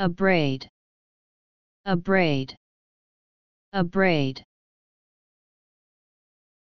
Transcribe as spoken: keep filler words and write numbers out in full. abrade, abrade, abrade.